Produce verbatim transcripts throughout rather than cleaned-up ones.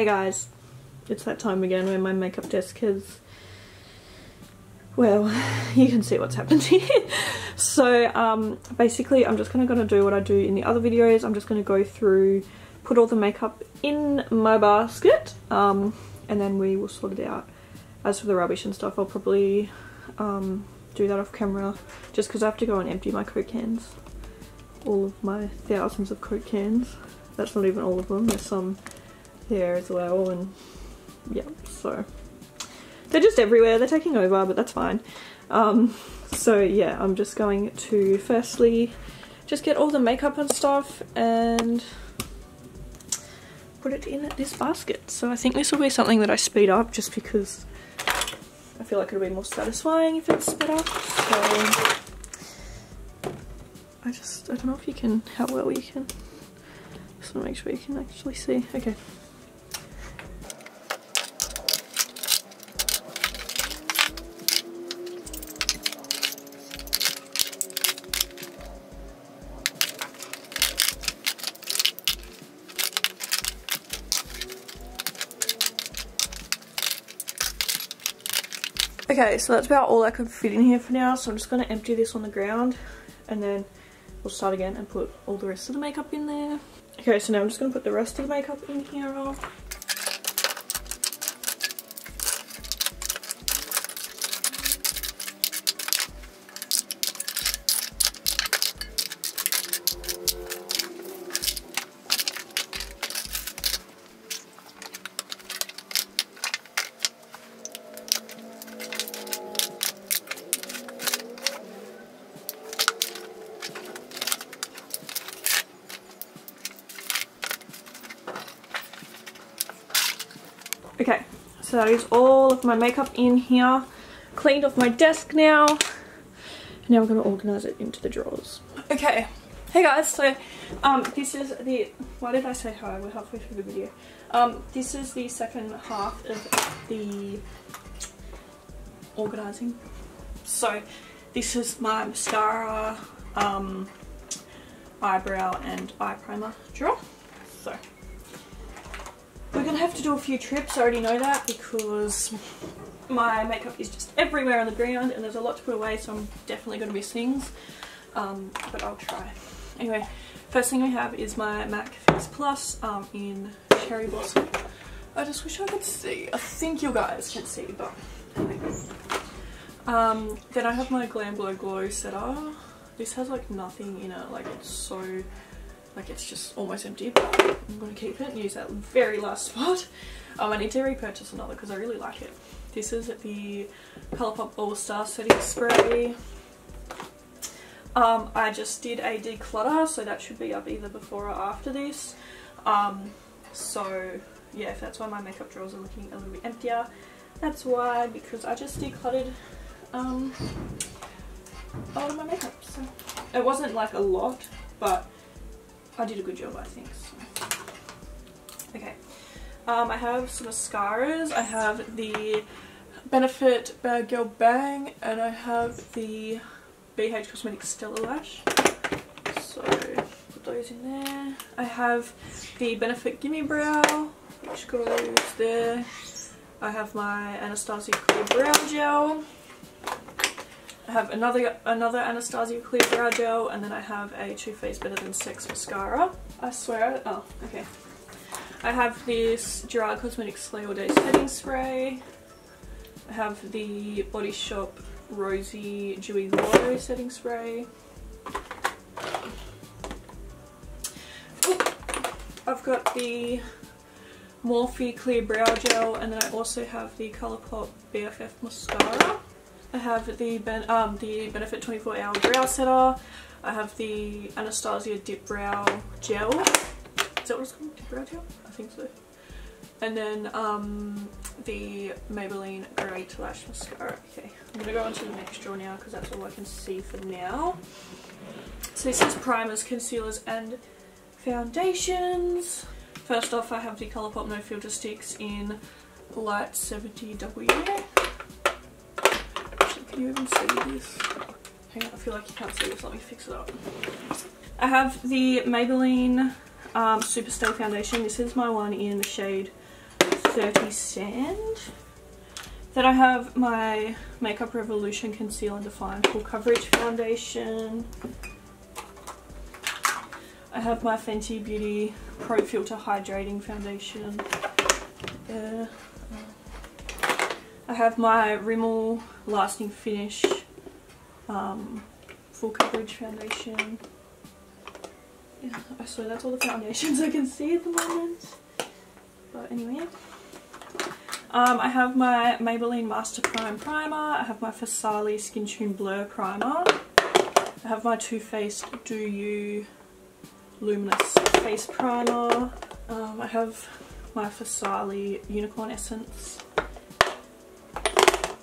Hey guys, it's that time again where my makeup desk is, well, you can see what's happened here. So um, basically I'm just kind of going to do what I do in the other videos. I'm just going to go through, put all the makeup in my basket, um, and then we will sort it out. As for the rubbish and stuff, I'll probably um, do that off camera, just because I have to go and empty my Coke cans. All of my thousands of Coke cans. That's not even all of them, there's some there as well, and yeah, so they're just everywhere, they're taking over, but that's fine. Um, so yeah, I'm just going to firstly just get all the makeup and stuff and put it in this basket. So I think this will be something that I speed up, just because I feel like it'll be more satisfying if it's sped up. So I just, I don't know if you can, how well you can, just want to make sure you can actually see. Okay. Okay, so that's about all I could fit in here for now, so I'm just going to empty this on the ground and then we'll start again and put all the rest of the makeup in there. Okay, so now I'm just going to put the rest of the makeup in here. Okay, so that is all of my makeup in here. Cleaned off my desk now. And now I'm going to organise it into the drawers. Okay, hey guys, so um, this is the... Why did I say hi? We're halfway through the video. Um, this is the second half of the organising. So this is my mascara, um, eyebrow and eye primer drawer. So... we're going to have to do a few trips, I already know that, because my makeup is just everywhere on the ground and there's a lot to put away, so I'm definitely going to miss things, um, but I'll try. Anyway, first thing we have is my Mac Fix Plus um, in Cherry Blossom. I just wish I could see. I think you guys can see, but anyway. Um, then I have my Glam Glow Glow Setter. This has like nothing in it, like it's so... like it's just almost empty, but I'm going to keep it and use that very last spot. Um, I need to repurchase another because I really like it. This is the Colourpop All-Star Setting Spray. Um, I just did a declutter, so that should be up either before or after this. Um, so yeah, if that's why my makeup drawers are looking a little bit emptier, that's why, because I just decluttered um, a lot of my makeup. So it wasn't like a lot, but I did a good job, I think. So. Okay, um, I have some mascaras. I have the Benefit Bad Girl Bang, and I have the B H Cosmetics Stella Lash. So put those in there. I have the Benefit Gimme Brow, which goes there. I have my Anastasia Clear Brow Gel. I have another another Anastasia Clear Brow Gel, and then I have a Too Faced Better Than Sex Mascara. I swear, oh, okay. I have this Girard Cosmetics Slay All Day Setting Spray. I have the Body Shop Rosy Dewy Glow Setting Spray. Ooh, I've got the Morphe Clear Brow Gel, and then I also have the Colourpop B F F Mascara. I have the ben um, the Benefit twenty-four hour Brow Setter. I have the Anastasia Dip Brow Gel. Is that what it's called? Dip Brow Gel? I think so. And then um, the Maybelline Great Lash Mascara. Okay, I'm going to go on to the next drawer now because that's all I can see for now. So this is primers, concealers and foundations. First off, I have the Colourpop No Filter Sticks in Light seventy W. Can you even see this? Hang on, I feel like you can't see this. Let me fix it up. I have the Maybelline um, Super Stay Foundation. This is my one in the shade thirty sand. Then I have my Makeup Revolution Conceal and Define Full Coverage Foundation. I have my Fenty Beauty Pro Filt'r Hydrating Foundation. Yeah. I have my Rimmel Lasting Finish um, Full Coverage Foundation. Yeah, I swear that's all the foundations I can see at the moment. But anyway. Um, I have my Maybelline Master Prime Primer. I have my Focalia Skin Tune Blur Primer. I have my Too Faced Do You Luminous Face Primer. Um, I have my Focalia Unicorn Essence. I've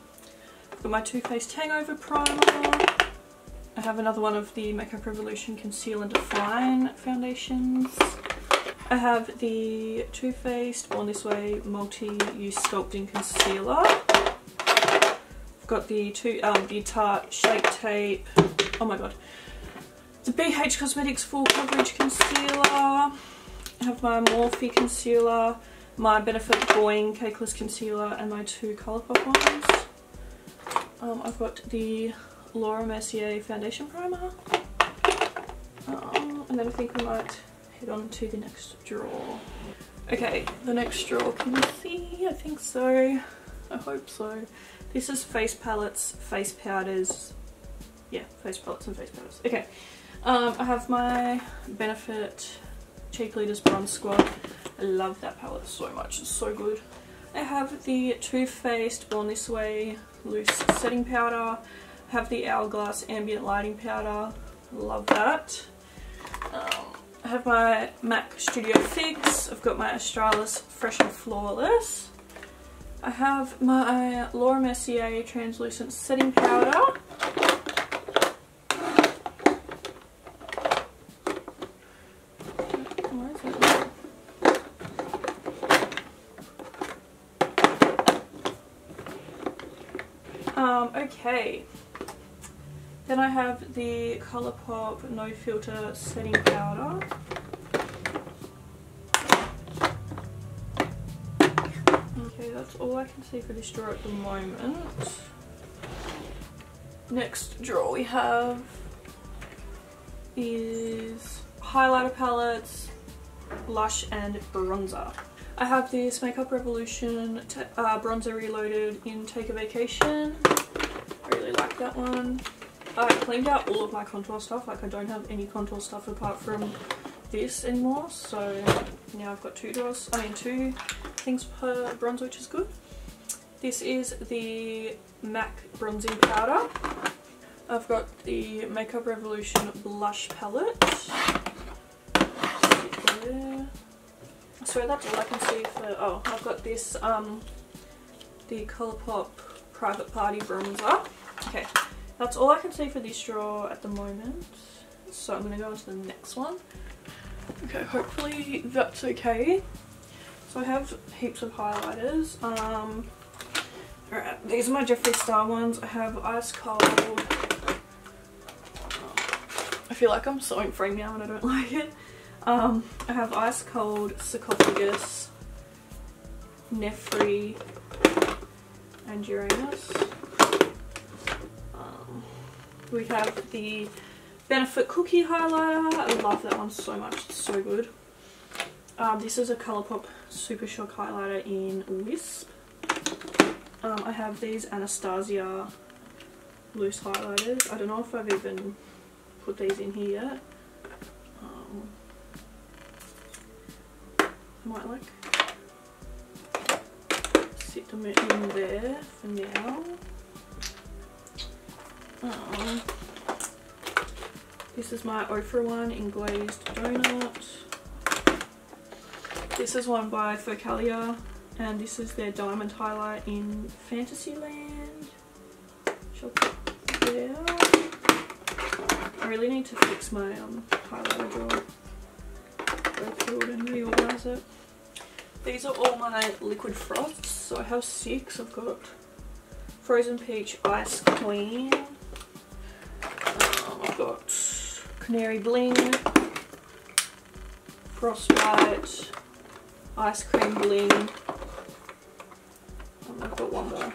got my Too Faced Hangover Primer. I have another one of the Makeup Revolution Conceal and Define Foundations. I have the Too Faced Born This Way Multi-Use Sculpting Concealer. I've got the two, um, the Tarte Shape Tape. Oh my god. The B H Cosmetics Full Coverage Concealer. I have my Morphe Concealer, my Benefit Boing Cakeless Concealer, and my two Colourpop ones. Um, I've got the Laura Mercier Foundation Primer. Um, and then I think we might head on to the next drawer. Okay, the next drawer, can you see? I think so. I hope so. This is face palettes, face powders. Yeah, face palettes and face powders. Okay, um, I have my Benefit Cheek Leaders Bronze Squad. I love that palette so much, it's so good. I have the Too Faced Born This Way Loose Setting Powder. I have the Hourglass Ambient Lighting Powder. Love that. Um, I have my MAC Studio Fix. I've got my Australis Fresh and Flawless. I have my Laura Mercier Translucent Setting Powder. Where is it? Um, okay. Then I have the Colourpop No Filter Setting Powder. Okay, that's all I can see for this drawer at the moment. Next drawer we have is highlighter palettes, blush and bronzer. I have this Makeup Revolution uh, Bronzer Reloaded in Take a Vacation. I really like that one. I cleaned out all of my contour stuff, like I don't have any contour stuff apart from this anymore, so now I've got two drawers, I mean two things per bronzer, which is good. This is the MAC Bronzing Powder. I've got the Makeup Revolution Blush Palette. So that's all I can see for, oh, I've got this, um, the Colourpop Private Party Bronzer. Okay. That's all I can see for this drawer at the moment, so I'm going to go on to the next one. Okay, hopefully that's okay. So I have heaps of highlighters. Um, Alright, these are my Jeffree Star ones. I have Ice Cold. I feel like I'm sewing free now and I don't like it. Um, I have Ice Cold, Sarcophagus, Nephri, and Uranus. We have the Benefit Cookie Highlighter. I love that one so much. It's so good. Um, this is a Colourpop Super Shock Highlighter in Wisp. Um, I have these Anastasia Loose Highlighters. I don't know if I've even put these in here yet. Um, I might like sit them in there for now. Um, this is my Ofra one in Glazed Donut. This is one by Focalia, and this is their Diamond Highlight in Fantasyland. There. I really need to fix my um, highlighter drawer. Go through it and reorganise it. These are all my liquid frosts. So I have six. I've got Frozen Peach, Ice Queen. Got Canary Bling, Frostbite, Ice Cream Bling, I've got one more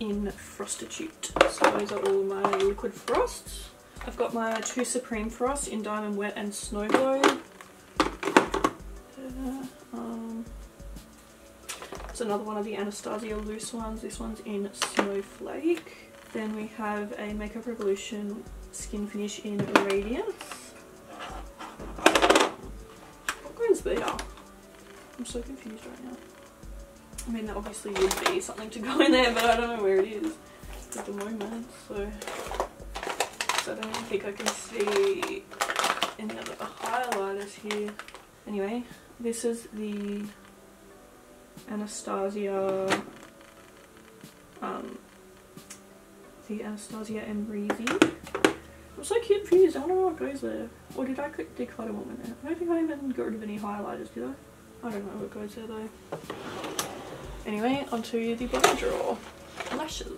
in Frostitute. So those are all my liquid frosts. I've got my two Supreme Frosts in Diamond Wet and Snow Glow. Uh, um, it's another one of the Anastasia loose ones. This one's in Snowflake. Then we have a Makeup Revolution Skin Finish in Radiance. What goes there? I'm so confused right now. I mean, that obviously would be something to go in there, but I don't know where it is at the moment, so, so I don't think I can see any other highlighters here. Anyway, this is the Anastasia, um, the Anastasia Embreezy. I'm so confused, I don't know what goes there. Or did I declutter one in there? I don't think I even got rid of any highlighters, did I? I don't know what goes there though. Anyway, onto the bottom drawer. Lashes.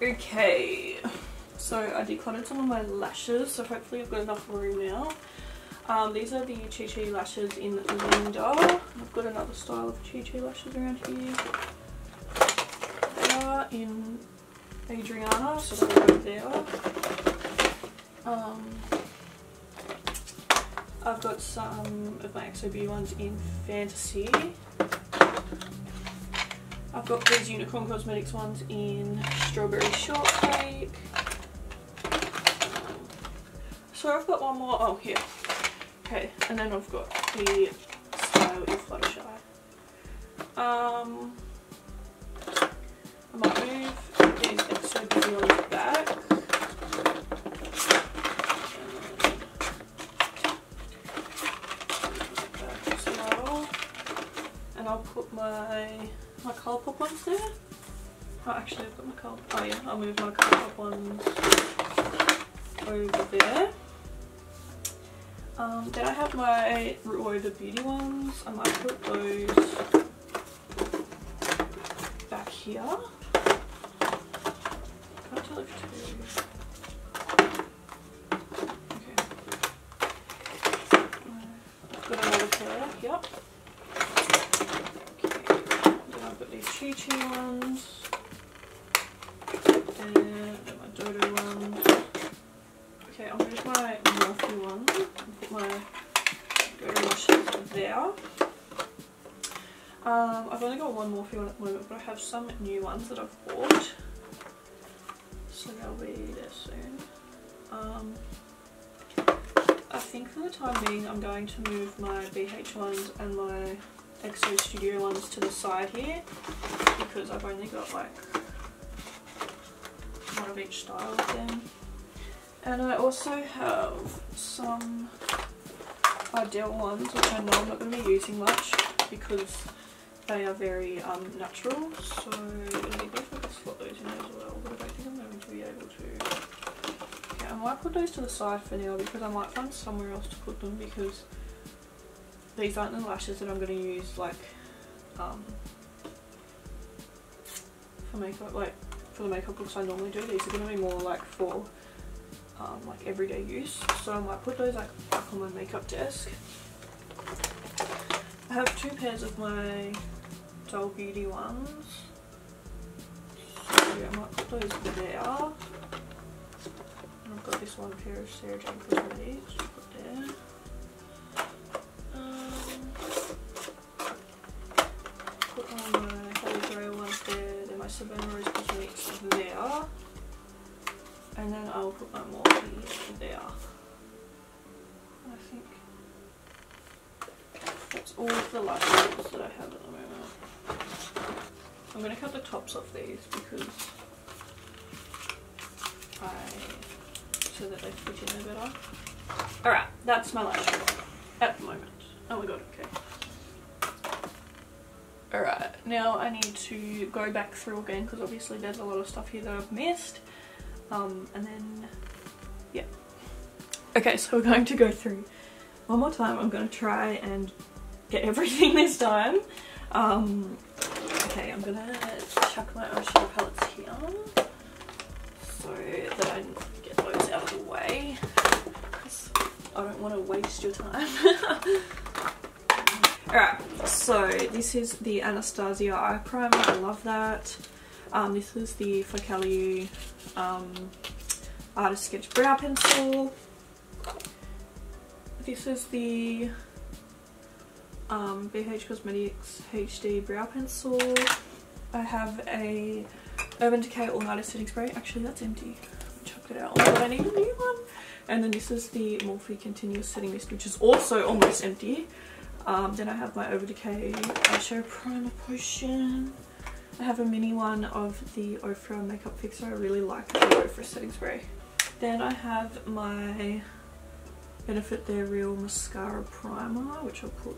Okay, so I decluttered some of my lashes, so hopefully I've got enough room now. Um, these are the Chi Chi lashes in Linda. I've got another style of Chi Chi lashes around here. They are in Adriana, so they're right there. Um, I've got some of my X O Beauty ones in Fantasy. I've got these Unicorn Cosmetics ones in Strawberry Shortcake. So I've got one more, oh here. Okay, and then I've got the Style in Fluttershy. Um, I might move these X O Beauty ones back. I'll put my my Colourpop ones there. Oh, actually, I've got my Colourpop. Oh yeah, I'll move my Colourpop ones over there. Um, then I have my Ruoda Beauty ones. I might put those back here. Can't tell if two. Okay. I've got another pair. Yep. Chi Chi ones and my Dodo ones. Okay, I'll move my Morphe one and put my Dodo lashes there. Um, I've only got one Morphe one at the moment, but I have some new ones that I've bought, so they'll be there soon. Um, I think for the time being, I'm going to move my B H ones and my X O Studio ones to the side here because I've only got like one of each style of them. And I also have some Idel ones which I know I'm not going to be using much because they are very um, natural, so I definitely slot those in there as well, but I don't think I'm going to be able to. Okay, I might put those to the side for now because I might find somewhere else to put them because these aren't the lashes that I'm going to use like um, for makeup, like for the makeup looks I normally do. These are going to be more like for um, like everyday use. So I might put those like back on my makeup desk. I have two pairs of my Doll Beauty ones. So yeah, I might put those there. And I've got this one pair of Sarah Jane Cosmetics put there. Savannah Rose Cosmetics there, and then I'll put my Morphe there. I think that's all of the lashes that I have at the moment. I'm going to cut the tops off these because I, so that they fit in there better. Alright, that's my lash line at the moment. Oh my god, okay. Alright, now I need to go back through again because obviously there's a lot of stuff here that I've missed. Um, and then, yeah. Okay, so we're going to go through one more time. I'm going to try and get everything this time. Um, okay, I'm going to chuck my eyeshadow palettes here so that I get those out of the way because I don't want to waste your time. Alright, so this is the Anastasia eye primer. I love that. Um, this is the Focalia um, Artist Sketch Brow Pencil. This is the um, B H Cosmetics H D Brow Pencil. I have a Urban Decay All Nighter Setting Spray. Actually, that's empty. Chuck it out. Oh, I need a new one. And then this is the Morphe Continuous Setting Mist, which is also almost empty. Um, then I have my Urban Decay Eyeshadow Primer Potion. I have a mini one of the Ofra Makeup Fixer. I really like the Ofra Setting Spray. Then I have my Benefit Their Real Mascara Primer, which I'll put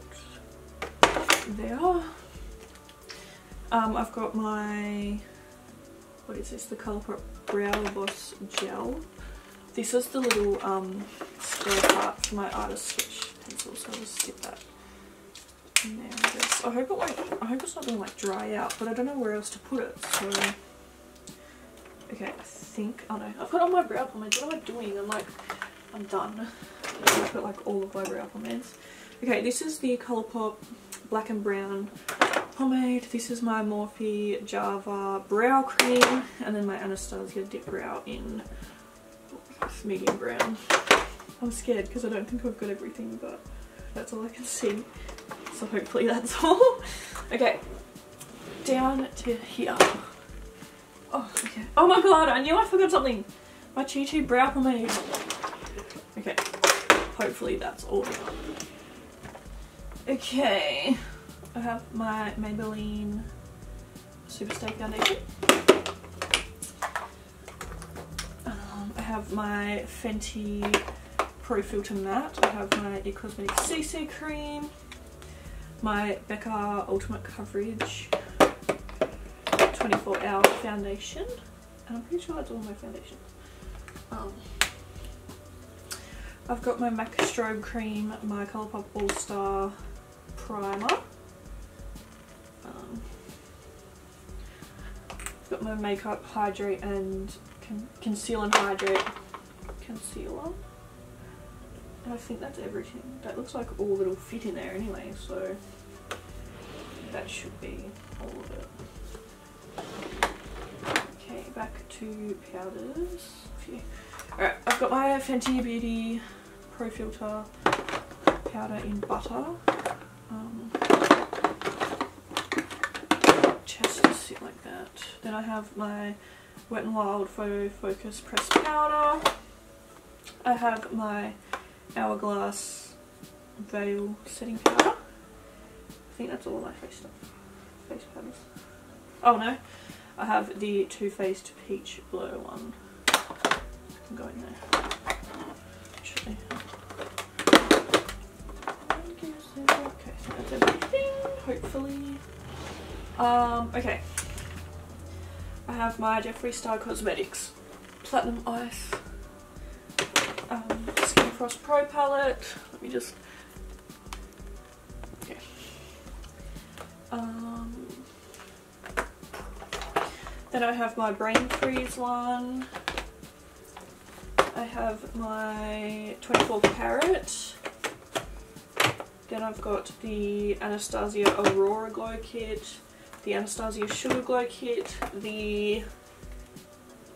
there. Um, I've got my, what is this, the Colourpop Brow Boss Gel. This is the little um, spare part for my Artist Sketch Pencil, so I'll just get that in there. I hope it won't, I hope it's not going to like dry out, but I don't know where else to put it, so. Okay, I think, oh no, I've got all my brow pomades. What am I doing? I'm like, I'm done. I've got like all of my brow pomades. Okay, this is the Colourpop Black and Brown pomade. This is my Morphe Java Brow Cream, and then my Anastasia Dip Brow in medium brown. I'm scared because I don't think I've got everything, but that's all I can see. So hopefully that's all. Okay, down to here. Oh, okay. Oh my god, I knew I forgot something. My Chi Chi brow pomade. Okay, hopefully that's all. Okay, I have my Maybelline Superstay Foundation. Um, I have my Fenty Pro Filt'r Matte. I have my E Cosmetics C C Cream. My Becca Ultimate Coverage twenty-four hour Foundation. And I'm pretty sure that's all my foundations. Um, I've got my MAC Strobe Cream, my Colourpop All-Star Primer. Um, I've got my Makeup Hydrate and Con Conceal and Hydrate Concealer. I think that's everything. That looks like all that'll fit in there anyway, so that should be all of it. Okay, back to powders. Alright, I've got my Fenty Beauty Pro Filt'r powder in butter. Um, just to sit like that. Then I have my Wet n Wild Photo Focus Pressed Powder. I have my Hourglass Veil Setting Powder. I think that's all my face stuff. Face powders. Oh no, I have the Too Faced Peach Blur one. I can go in there. Actually. Okay, so that's everything, hopefully. Um, okay. I have my Jeffree Star Cosmetics Platinum Ice Um, Skin Frost Pro palette. Let me just. Okay. Um, then I have my Brain Freeze one. I have my twenty-four karat. Then I've got the Anastasia Aurora Glow Kit, the Anastasia Sugar Glow Kit, the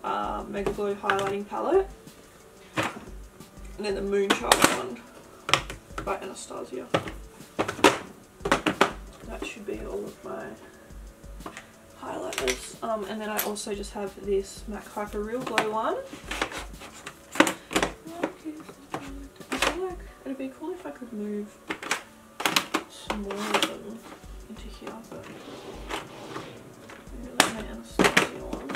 uh, Mega Glow Highlighting Palette. And then the Moonchild one by Anastasia. That should be all of my highlighters. Um, and then I also just have this MAC Hyper Real Glow one. I feel like it'd be cool if I could move some more of them into here, but maybe like my Anastasia ones.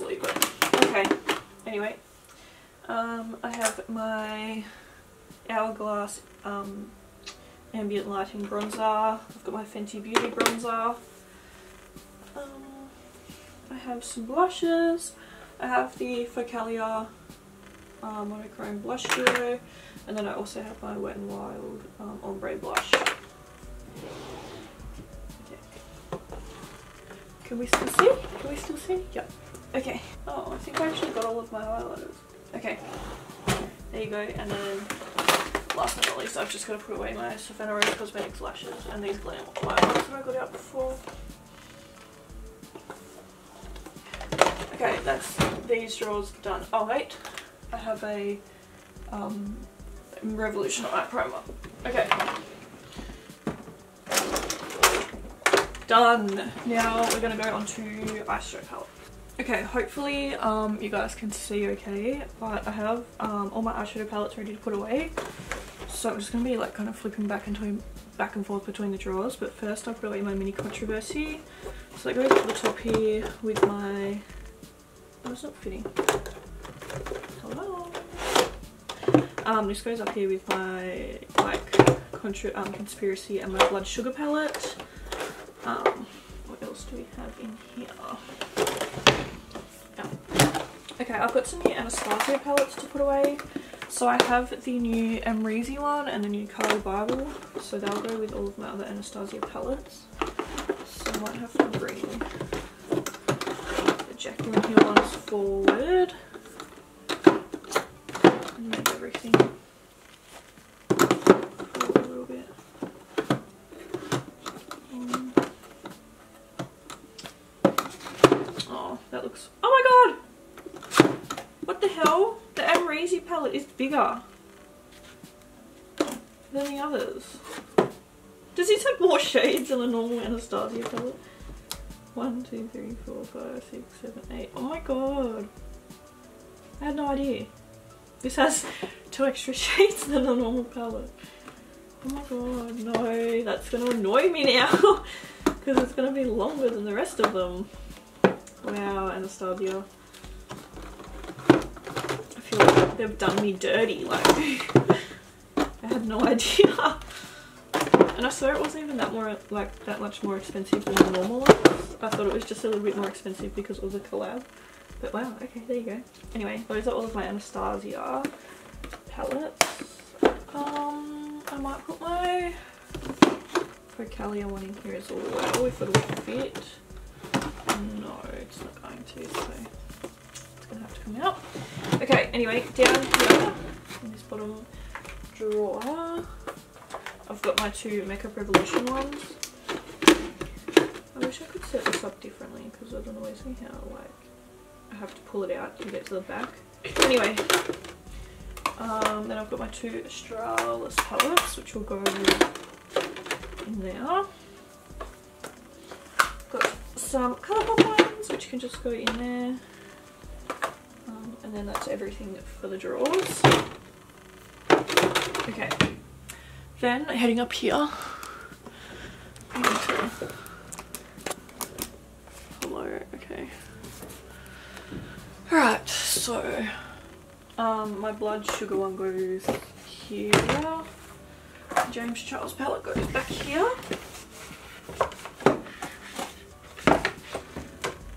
Leave it. Okay, anyway, um, I have my Hourglass um, Ambient Lighting Bronzer. I've got my Fenty Beauty Bronzer. Um, I have some blushes. I have the Focalia uh, Monochrome Blush Duo, and then I also have my Wet n Wild um, Ombre Blush. Can we still see? Can we still see? Yep. Okay. Oh, I think I actually got all of my highlighters. Okay. There you go. And then last but not least, I've just got to put away my Savannah Rose Cosmetics lashes and these Glam Glow ones that I got out before. Okay, that's these drawers done. Oh wait, I have a um, Revolution Eye Primer. Okay. Done. Now we're going to go on to eyeshadow palette. Okay, hopefully um, you guys can see okay, but I have um, all my eyeshadow palettes ready to put away. So I'm just going to be like kind of flipping back and, back and forth between the drawers. But first I'll put away my mini controversy. So I go to the top here with my... Oh, it's not fitting. Hello. Um, this goes up here with my like contra um, conspiracy and my blood sugar palette. Um, what else do we have in here? Oh. Okay, I've got some new Anastasia palettes to put away. So I have the new Amrezy one and the new Carly Bible. So they'll go with all of my other Anastasia palettes. So I might have to bring the Jacqueline Hill ones forward. And make everything a little bit. Oh, that looks... Oh my god! What the hell? The Amrezy palette is bigger than the others. Does this have more shades than a normal Anastasia palette? One, two, three, four, five, six, seven, eight. Oh my god. I had no idea. This has two extra shades than a normal palette. Oh my god, no. That's going to annoy me now. Because it's going to be longer than the rest of them. Wow, Anastasia. I feel like they've done me dirty. Like, I had no idea. And I swear it wasn't even that more like that much more expensive than the normal ones. I thought it was just a little bit more expensive because it was a collab. But wow, okay, there you go. Anyway, those are all of my Anastasia palettes. Um, I might put my Focalia one in here as well if it'll fit. No, it's not going to, so it's gonna have to come out. Okay, anyway, down here in this bottom drawer, I've got my two Makeup Revolution ones. I wish I could set this up differently because I don't always know how, like, I have to pull it out to get to the back. Anyway, um, then I've got my two Astralis palettes, which will go in there. Got some Colourpop ones, which can just go in there. Um, and then that's everything for the drawers. Okay. Then heading up here. Hello, okay. Alright, so um my blood sugar one goes here. James Charles palette goes back here.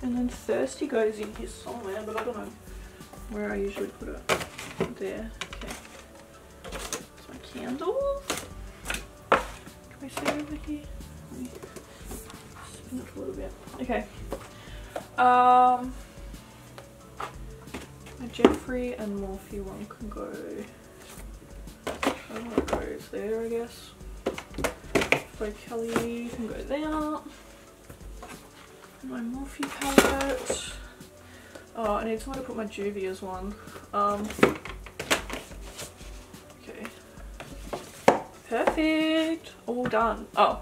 And then Thirsty goes in here somewhere, but I don't know where I usually put it. There, okay. That's my candles. Can we see over here? Let me spin it a little bit. Okay. Um, my Jeffree and Morphe one can go. I don't know what goes there, I guess. Focalia can go there. My Morphe palette. Oh, I need somewhere to put my Juvia's one. Um, okay. Perfect. All done. Oh,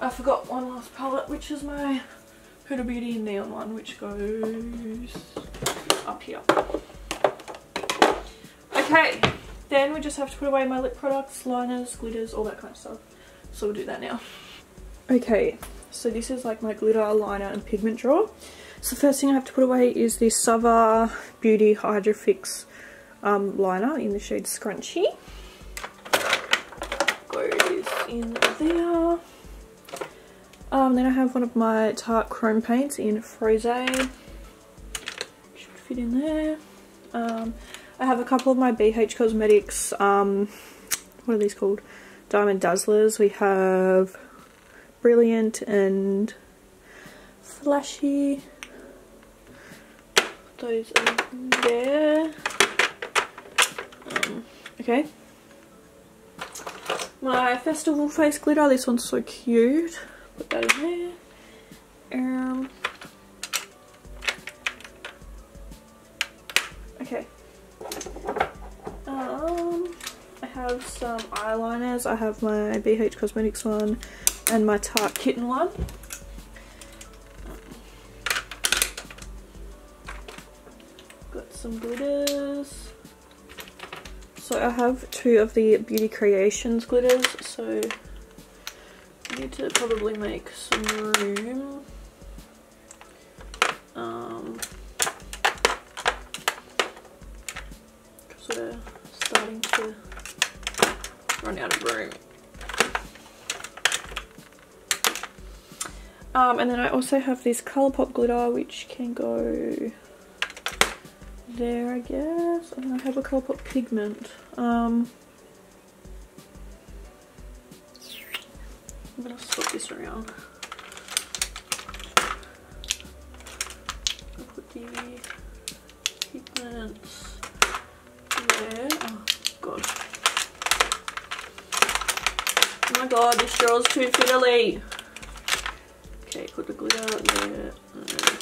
I forgot one last palette, which is my Huda Beauty Neon one, which goes up here. Okay. Then we just have to put away my lip products, liners, glitters, all that kind of stuff. So we'll do that now. Okay. So this is like my glitter, liner and pigment drawer. So first thing I have to put away is this Savannah Beauty Hydro Fix um, liner in the shade Scrunchy. Goes in there. Um, then I have one of my Tarte Chrome Paints in Frosé. Should fit in there. Um, I have a couple of my B H Cosmetics, um, what are these called? Diamond Dazzlers. We have Brilliant and flashy. Put those in there. Um, okay. My Festival Face Glitter. This one's so cute. Put that in there. Um. Okay. Um. I have some eyeliners. I have my B H Cosmetics one and my Tarte Kitten one. Got some glitters. So I have two of the Beauty Creations glitters, so I need to probably make some room. Um, because we're starting to run out of room. Um, and then I also have this Colourpop glitter, which can go there, I guess. And I have a Colourpop pigment. Um, I'm gonna swap this around. I'll put the pigments there. Oh god! Oh my god! This draw's too fiddly. Okay, put the glitter there. And then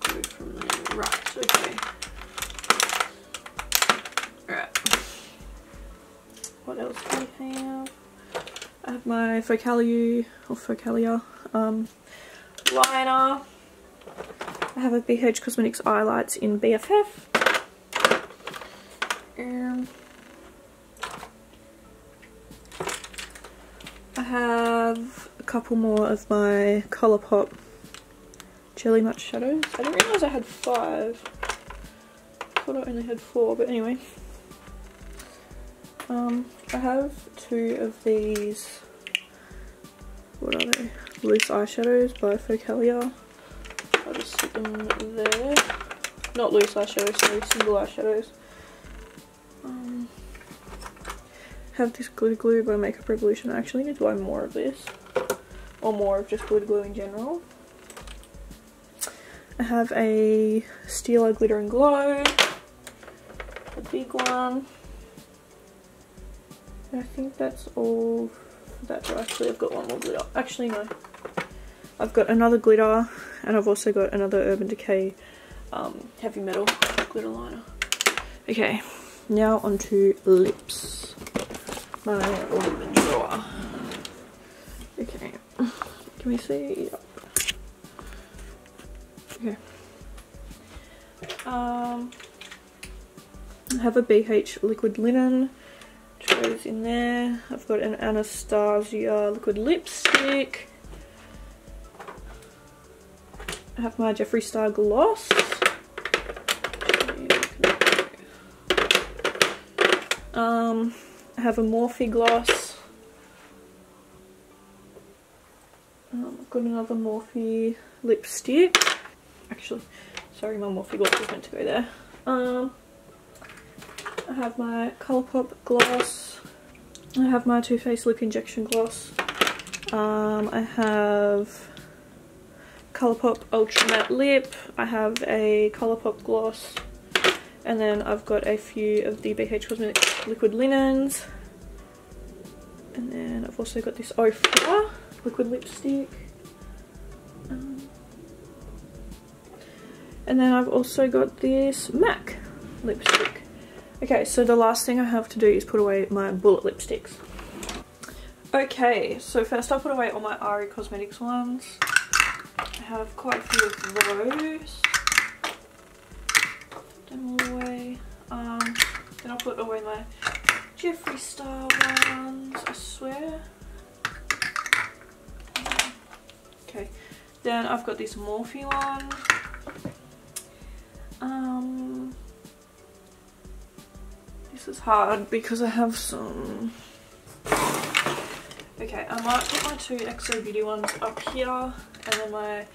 go from there. Right, okay. Alright. What else do we have? I have my Focalia or Focalia um, liner. I have a B H Cosmetics Eyelights in B F F. Um, I have a couple more of my Colourpop Jelly Much shadows. I didn't realise I had five. I thought I only had four, but anyway. Um, I have two of these, what are they? Loose eyeshadows by Focalia. I'll just stick them there. Not loose eyeshadows, sorry, single eyeshadows. Um, have this glitter glue by Makeup Revolution. I actually need to buy more of this. Or more of just glitter glue in general. I have a Stella Glitter and Glow, a big one. And I think that's all for that. Actually, I've got one more glitter. Actually, no. I've got another glitter, and I've also got another Urban Decay um, Heavy Metal glitter liner. Okay, now onto lips. My lip drawer. Okay, can we see? Okay. Um, I have a B H liquid linen, which goes in there. I've got an Anastasia liquid lipstick. I have my Jeffree Star gloss. Um, I have a Morphe gloss. Um, I've got another Morphe lipstick. Actually, sorry, my Morphe gloss was meant to go there. Um, I have my Colourpop gloss. I have my Too Faced lip injection gloss. Um, I have Colourpop Ultra Matte lip. I have a Colourpop gloss, and then I've got a few of the B H Cosmetics liquid linens, and then I've also got this Ofra liquid lipstick. And then I've also got this MAC lipstick. Okay, so the last thing I have to do is put away my bullet lipsticks. Okay, so first I put away all my Ari Cosmetics ones. I have quite a few of those. Put them all away. Um, then I'll put away my Jeffree Star ones, I swear. Okay, then I've got this Morphe one. Um, this is hard because I have some. Okay, I might put my two X O Beauty ones up here, and then my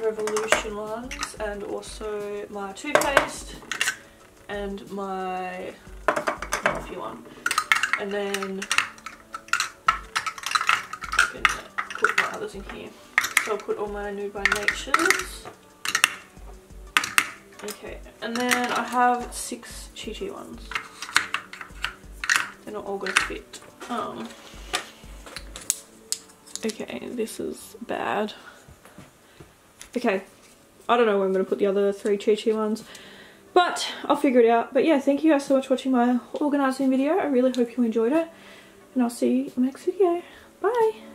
Revolution ones, and also my Too Faced and my Morphe one, and then I can put my others in here. So I'll put all my Nude by Natures. Okay, and then I have six Chi Chi ones. They're not all going to fit. Um, okay, this is bad. Okay, I don't know where I'm going to put the other three Chi Chi ones, but I'll figure it out. But yeah, thank you guys so much for watching my organising video. I really hope you enjoyed it, and I'll see you in the next video. Bye!